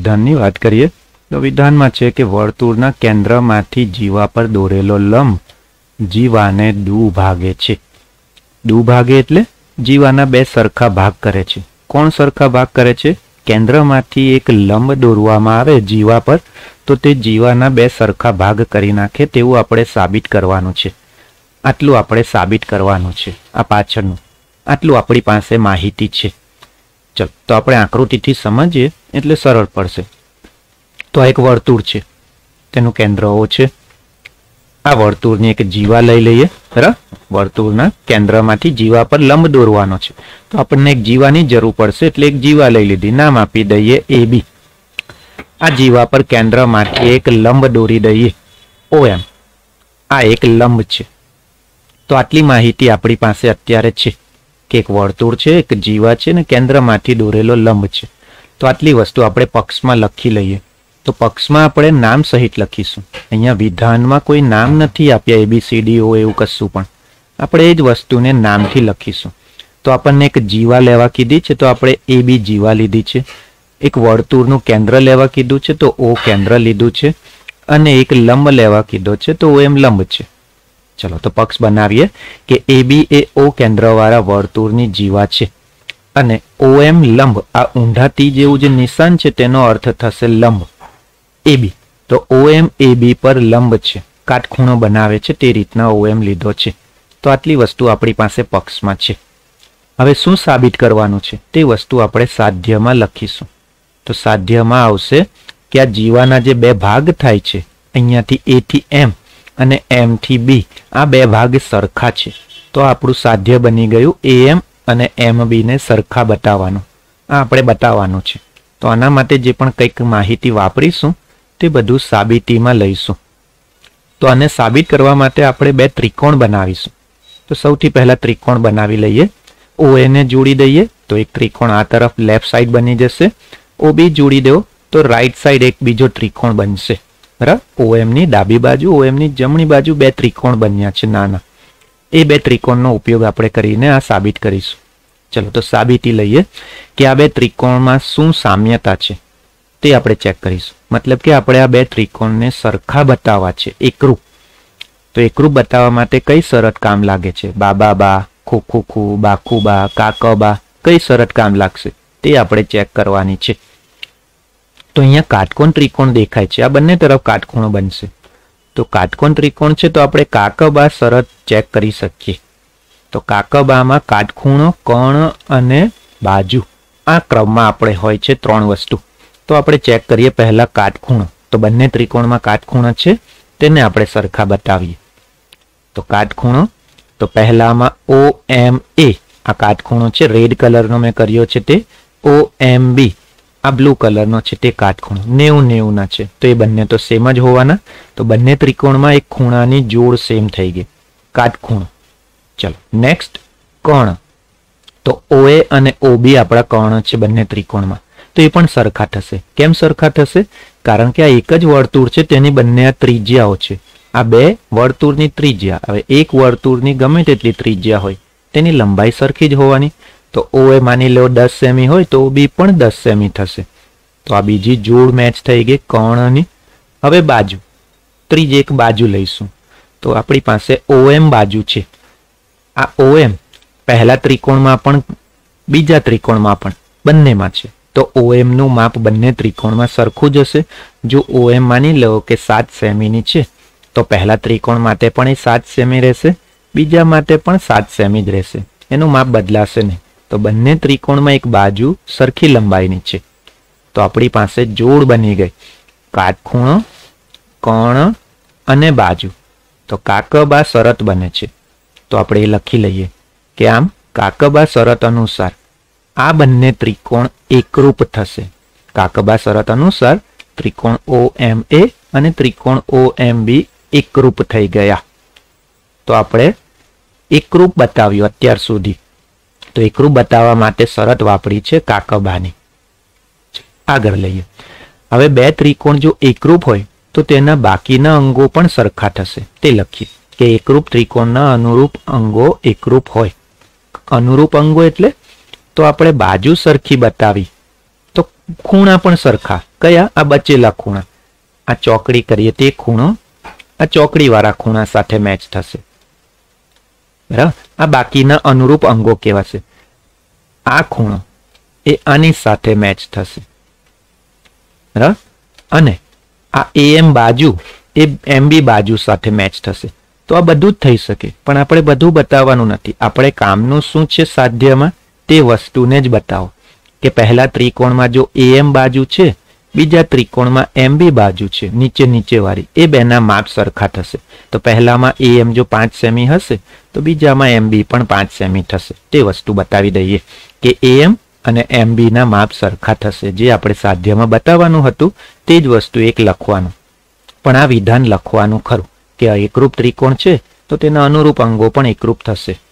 વિધાનની વાત કરીએ તો વિધાનમાં છે કે વર્તુળના કેન્દ્રમાંથી જીવા પર દોરેલો લંબ જીવાને દુભાગે છે. દુભાગે એટલે જીવાના બે સરખા ભાગ કરે છે. કોણ સરખા ભાગ કરે છે? કેન્દ્રમાંથી એક લંબ દોરવામાં આવે જીવા પર તો તે જીવાના બે સરખા ભાગ કરી નાખે તેવું આપણે સાબિત કરવાનું છે. આટલું આપણે સાબિત કરવાનું છે. આ પાછળનું આટલું આપણી પાસે માહિતી છે. ચલ તો આપણે આકૃતિથી સમજીએ એટલે સરળ પડશે. તો આ એક વર્તુળ છે, તેનું કેન્દ્ર O છે. આ વર્તુળની એક જીવા લઈ લઈએ. વર્તુળના કેન્દ્રમાંથી જીવા પર લંબ દોરવાનો છે તો આપણને એક જીવાની જરૂર પડશે એટલે એક જીવા લઈ લીધી. નામ આપી દઈએ AB. આ જીવા પર કેન્દ્રમાંથી એક લંબ દોરી દઈએ OM. આ એક લંબ છે. તો આટલી માહિતી આપણી પાસે અત્યારે છે કે એક વર્તુળ છે, એક જીવા છે ને કેન્દ્રમાંથી દોરેલો લંબ છે. તો આટલી વસ્તુ આપણે પક્ષમાં લખી લઈએ. તો પક્ષમાં આપણે નામ સહિત લખીશું. અહીંયા વિધાનમાં કોઈ નામ નથી આપ્યા ABCDO એવું કશું, પણ આપણે એ જ વસ્તુને નામથી લખીશું. તો આપણને એક જીવા લેવા કીધી છે તો આપણે AB જીવા લીધી છે. એક વર્તુળનું કેન્દ્ર લેવા કીધું છે તો O કેન્દ્ર લીધું છે. અને એક લંબ લેવા કીધો છે તો OM લંબ છે. चलो तो पक्ष बनाविए कि AB ए O केंद्रवाळा वर्तुळनी जीवा छे अने OM लंब आ ऊंधा ती जेवुं जे निशान छे तेनो अर्थ थशे लंब AB. तो OM AB पर लंब छे, काटखूणो बनावे छे ते रीतना OM लीधो छे. तो आटली वस्तु आपणी पासे पक्षमां छे. हवे शुं साबित करवानुं छे ते वस्तु आपणे साध्यमां लखीशुं. तो साध्यमां आवशे के आ जीवाना जे बे भाग थाय छे अहींयाथी A थी M અને M થી B આ બે ભાગ સરખા છે તો આપણું સાધ્ય બની ગયું AM અને MB ને સરખા બતાવવાનું. આ આપણે બતાવવાનું છે. તો આના માટે જે પણ કંઈક માહિતી વાપરીશું તે બધું સાબિતીમાં લઈશું. તો આને સાબિત કરવા માટે આપણે બે ત્રિકોણ બનાવીશું. તો સૌથી પહેલા ત્રિકોણ બનાવી લઈએ. OA ને જોડી દઈએ તો એક ત્રિકોણ આ તરફ લેફ્ટ સાઈડ બની જશે. OB જોડી દો તો રાઈટ સાઈડ એક બીજો ત્રિકોણ બનશે. OM ની ડાબી બાજુ OM ની જમણી બાજુ બે ત્રિકોણ બન્યા છે નાના. એ બે ત્રિકોણનો ઉપયોગ આપણે કરીને આ સાબિત કરીશું. ચલો તો સાબિતી લઈએ કે આ બે ત્રિકોણમાં શું સામ્યતા છે તે આપણે ચેક કરીશું. મતલબ કે આપણે આ બે ત્રિકોણને સરખા બતાવવા છે, એકરૂપ. તો એકરૂપ બતાવવા માટે કઈ શરત કામ લાગે છે? બાબા બા, ખોખો ખો, બાકુ બા, કાકા બા, કઈ શરત કામ લાગશે તે આપણે ચેક કરવાની છે. તો અહીંયા કાટકોણ ત્રિકોણ દેખાય છે, આ બંને તરફ કાટખૂણો બનશે. તો કાટકોણ ત્રિકોણ છે તો આપણે કાકબા શરત ચેક કરી શકીએ. તો કાકબામાં કાટખૂણો, કોણ અને બાજુ આ ક્રમમાં આપણે હોય છે ત્રણ વસ્તુ. તો આપણે ચેક કરીએ પહેલા કાટખૂણો. તો બંને ત્રિકોણમાં કાટખૂણો છે તેને આપણે સરખા બતાવીએ. તો કાટખૂણો તો પહેલામાં OMA આ કાટખૂણો છે, રેડ કલરનો મેં કર્યો છે તે. OMB આ બ્લુ કલરનો છે તે કાટખૂણો. 90-90 ના છે તો એ બંને તો સેમ જ હોવાના. તો બંને ત્રિકોણમાં એક ખૂણાની જોડ સેમ થઈ ગઈ, કાટખૂણો. ચલો નેક્સ્ટ કર્ણ. તો OA અને OB આપણા કર્ણ છે બંને ત્રિકોણમાં, તો એ પણ સરખા થશે. કેમ સરખા થશે? કારણ કે આ એક જ વર્તુળ છે, તેની બંને આ ત્રિજ્યાઓ છે. આ બે વર્તુળની ત્રિજ્યા, હવે એક વર્તુળની ગમે તેટલી ત્રિજ્યા હોય તેની લંબાઈ સરખી જ હોવાની. તો OA માની લો 10 સેમી હોય તો OB પણ 10 સેમી થશે. તો આ બીજી જોડ મેચ થઈ ગઈ કર્ણની. હવે બાજુ, ત્રીજી એક બાજુ લઈશું. તો આપણી પાસે OM બાજુ છે. આ OM પહેલા ત્રિકોણમાં પણ બીજા ત્રિકોણમાં પણ બંનેમાં છે. તો OM નું માપ બંને ત્રિકોણમાં સરખું જ હશે. જો OM માની લો કે 7 સેમીની છે તો પહેલા ત્રિકોણ માટે પણ એ 7 સેમી રહેશે, બીજા માટે પણ 7 સેમી જ રહેશે, એનું માપ બદલાશે નહીં. તો બંને ત્રિકોણમાં એક બાજુ સરખી લંબાઈની છે. તો આપણી પાસે જોડ બની ગઈ કાટખૂણો, કોણ અને બાજુ. તો કાકબા શરત બને છે. તો આપણે એ લખી લઈએ કે આમ કાકબા શરત અનુસાર આ બંને ત્રિકોણ એકરૂપ થશે. કાકબા શરત અનુસાર ત્રિકોણ OMA અને ત્રિકોણ OMB એકરૂપ થઈ ગયા. તો આપણે એકરૂપ બતાવ્યું અત્યાર સુધી. તો એકરૂપ બતાવવા માટે શરત વાપરી છે કાકબાની. આગળ લઈએ. હવે બે ત્રિકોણ જો એકરૂપ હોય તો તેના બાકીના અંગો પણ સરખા થશે. તે લખીએ કે એકરૂપ ત્રિકોણના અનુરૂપ અંગો એકરૂપ હોય. અનુરૂપ અંગો એટલે તો આપણે બાજુ સરખી બતાવી તો ખૂણા પણ સરખા. क्या? आ बचेला खूणा, आ चौकड़ी करिए ते खूणो आ चौकड़ी वाला खूणा साथे मैच थशे। बराबर, आ बाकीना अनुरूप अंगो कहेवाशे। आ खूणो ए आनी साथे मैच थशे। बराबर, अने आ AM बाजू ए MB बाजू साथे मैच थशे। तो आ बधुं थई शके, पण आपणे बधुं बताववानुं नथी। आपणे कामनुं शुं छे साध्यमां ते वस्तुने ज बतावो के पहला त्रिकोण में जो AM बाजू है, बीजा त्रिकोण में MB बाजू है, नीचे नीचे वाली, ए बेना माप सरखा थशे। तो पहला में AM जो 5 सेमी हशे तो बीजा में MB पण 5 सेमी थशे। ते वस्तु बतावी दईए कि AM अने MB ना माप सरखा थशे। जे आपणे साध्यमां बताववानुं हतुं ते ज वस्तु एक लखवानुं, पण आ विधान लखवानुं खरुं के एकरूप त्रिकोण है तो तेना अनुरूप अंगो पण एकरूप थशे।